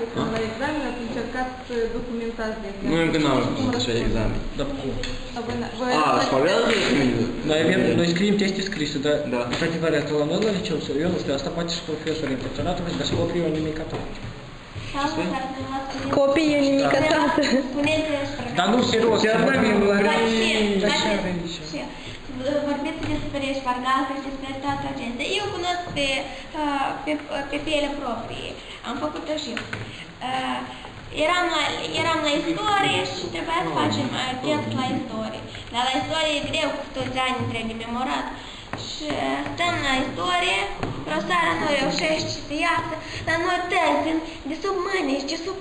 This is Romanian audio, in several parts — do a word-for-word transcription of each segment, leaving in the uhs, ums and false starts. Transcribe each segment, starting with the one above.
decât la examen ați încercat să documentați de examen. Noi încă n-am ajuns așa examen. Dar cum? A, școlează examenul? Noi scriem teste scrise, dar practicarea asta la noi la liceu, eu nu știu, asta poate și profesorii impresionatul, dar și copiii au nimic atat. Copiii au nimic atat. Dar nu, serios, chiar mai bine, dar și avem liceu. Vorbiți despre șpargalcă și despre toate acestea. Eu cunosc pe, pe, pe piele proprie. Am făcut-o și eu. Eram la, eram la istorie și trebuia să facem test la istorie. Dar la istorie e greu, cu toți ani trebuie memorat. Și stăm la istorie, profesoara nu reușește să iasă, dar noi tăzi din, de sub mâini și de sub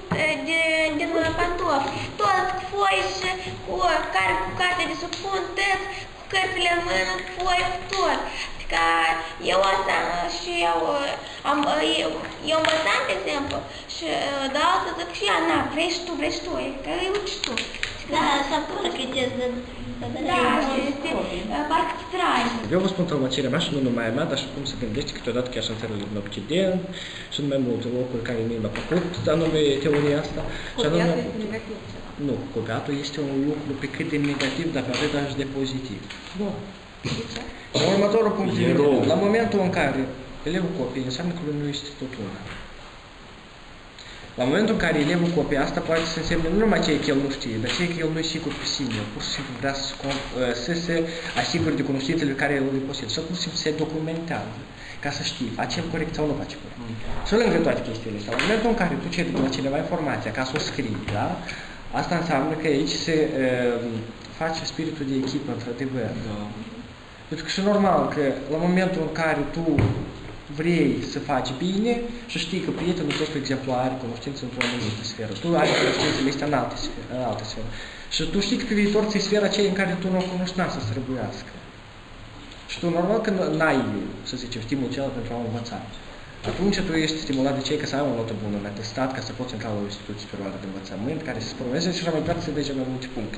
de, de pantofi. Toți cu foi și cu, care, cu carte de sub fund, tăzi, cărțile în mână, foi, tot. Că eu asta și eu am, eu, eu învățam, de exemplu, și de altă zic și ea, na, vrei și tu, vrei și tu, că îi uci tu. Da, s-a pără că te-ți dă, da, și este parcă trai. Eu vă spun tălmăcirea mea și nu numai a mea, dar și cum se gândește câteodată chiar și în țările din Occident și în mai multe locuri care mie mi-a plăcut, anume teoria asta. Copiatul este negativ ceva? Nu, copiatul este un lucru pe cât de negativ, dar pe atât și de pozitiv. Bun. Și următorul punct de vedere, la momentul în care elevul copii înseamnă că lui nu este tuturor. La momentul în care elevul copia asta poate să însemne nu numai ceea că el nu știe, dar ceea că el nu e sigur pe sine, pur și simplu vrea să, să se asigure de cunoștințele care el le posedă, sau pur și simplu se documentează ca să știi, face el corect sau nu face corect. Și lângă toate chestiile astea, la momentul în care tu ceri de la cineva informația ca să o scrii, da? Asta înseamnă că aici se uh, face spiritul de echipă, într-adevăr. Da. Pentru că și normal că la momentul în care tu vrei să faci bine și știi că prietenul tău, de exemplu, are cunoștință într-o anumită sferă. Tu ai cunoștințele astea în altă sferă, în altă sferă. Și tu știi că pe viitor ți-i sfera aceea în care tu nu o cunoști, n-a să-ți trebuiască. Și tu normal că n-ai, să zicem, stimul celălalt pentru a învăța. Atunci tu ești stimulat de cei că să ai o notă bună în atestat, ca să poți intra la o instituție superioară de învățământ, care se promoveze și la mai departe să dai mai multe puncte.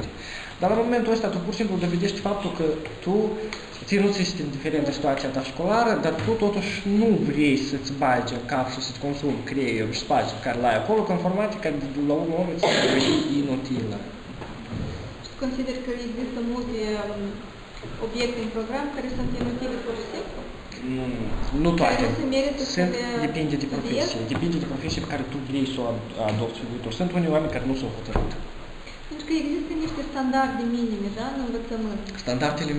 Dar la momentul ăsta tu pur și simplu dovedești faptul că tu ție nu ți este indiferent de situația ta școlară, dar tu totuși nu vrei să-ți bagi în cap și să-ți consumi creierul și spațiul care l-ai acolo, că informatica la un om îți este inutilă. Consider că există multe obiecte în program care sunt inutile pur și simplu? Nu, nu toate. Sunt, depinde de profesie. Depinde de profesie pe care tu vrei să o adopți pe viitor. Sunt unii oameni care nu s-au hotărât. Deci că există niște standarde minime, da, în învățământ. Standardele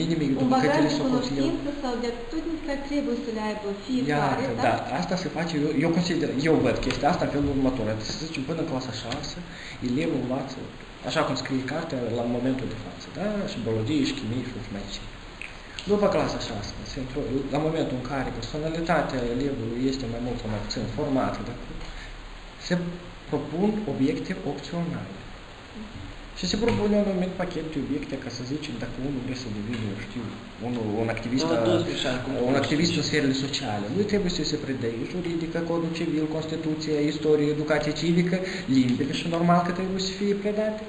minime, după cătele s-au hotărât. Un bagaj de cunoștință sau de atitudini care trebuie să le aibă fiecare, da? Da, asta se face, eu, eu consider, eu văd chestia asta în felul următor. Să zicem, până în clasa șase, elevul învață, așa cum scrie cartea, la momentul de față, da? Și biologie, și chimie, și mai ce. După clasa șase, la momentul în care personalitatea elevului este mai mult sau mai puțin formată, se propun obiecte opționale. Și se propune un anumit pachet de obiecte, ca să zicem, dacă unul vrea să devină, eu știu, unul, un activist, no, un activist în sferele sociale, nu trebuie să se predeie juridică, codul civil, Constituție, istorie, educație civică, limbile și normal că trebuie să fie predate.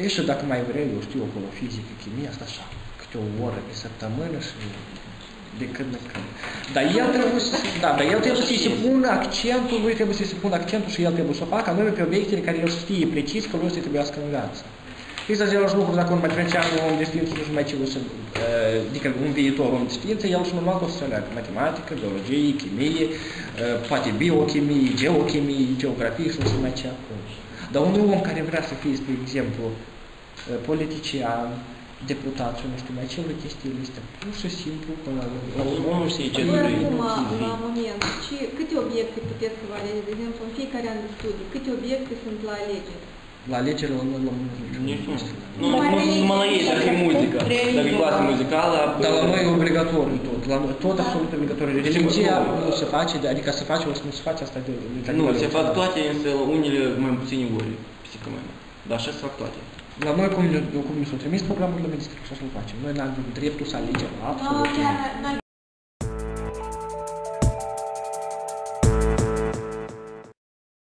E și dacă mai vrei, eu știu, acolo fizică, chimie, asta așa. O oră pe săptămână și de când în când. Dar el trebuie să, da, dar el trebuie să-i se pună accentul, lui trebuie să-i se pună accentul și el trebuie să o facă, anume pe obiectele care el știe precis că lui să-i trebuiască învață. Este același lucru dacă un matematicean, un om de știință, nu știu mai ce o să, adică un viitor om de știință, el și normal că o să aleagă matematică, biologie, chimie, poate biochimie, geochimie, geografie și nu știu mai ce acolo. Dar un om care vrea să fie, spre exemplu, politician, deputația, nu știu mai ce, chestiile este pur și simplu până la urmă. Nu știu ce nu e. Acum, la moment, câte obiecte puteți să vă alege? De exemplu, în fiecare an de studii, câte obiecte sunt la alegere? La alegere, la urmă, la muzică. Nu, numai la ei, dar și muzică. Dacă e clasă muzicală... Dar la noi e obligatoriu tot. Tot absolut obligatoriu. Religia nu se face, adică se face, nu se face asta de... Nu, se fac toate, însă unele mai puține ori, pisică mai mult. Dar așa se fac toate. La noi, cum mi s-au trimis programul, la medistric, așa să-l facem. Noi n-am dreptul să alegem altfel.